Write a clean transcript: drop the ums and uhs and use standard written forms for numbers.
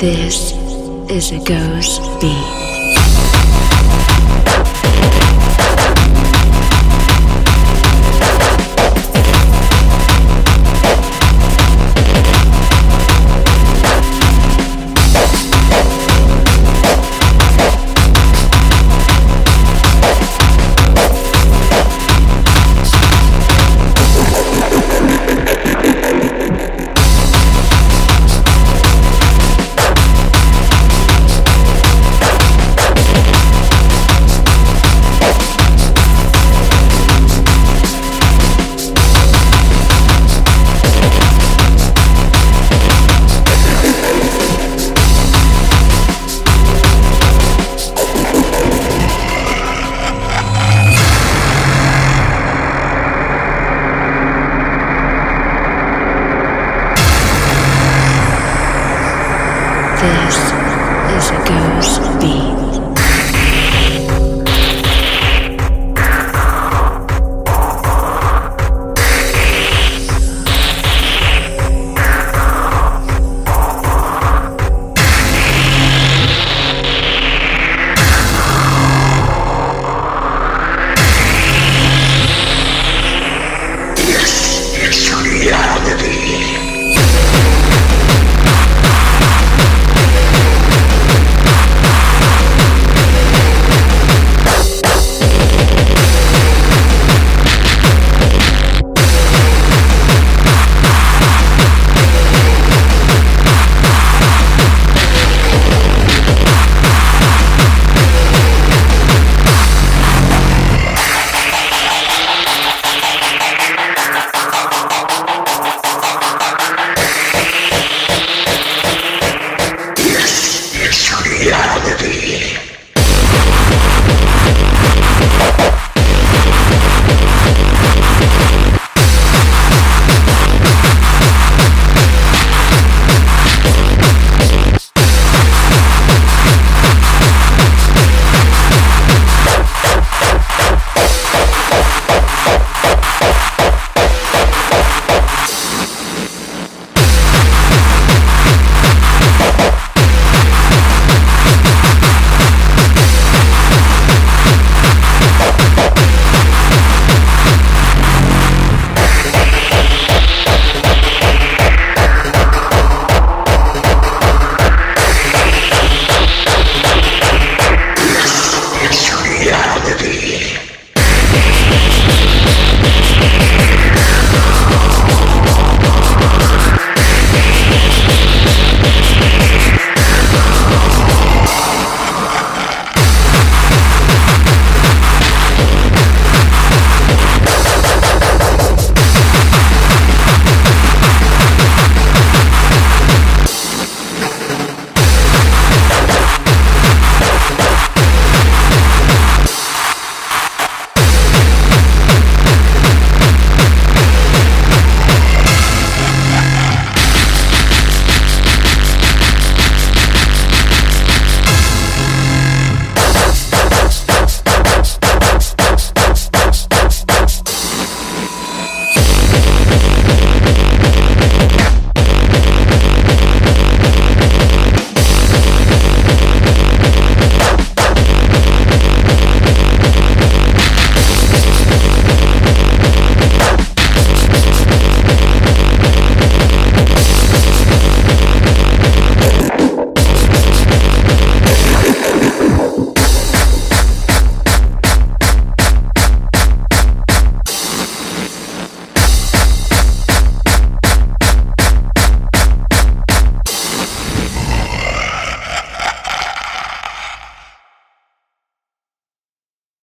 This is a ghost beat. This is a ghost beat.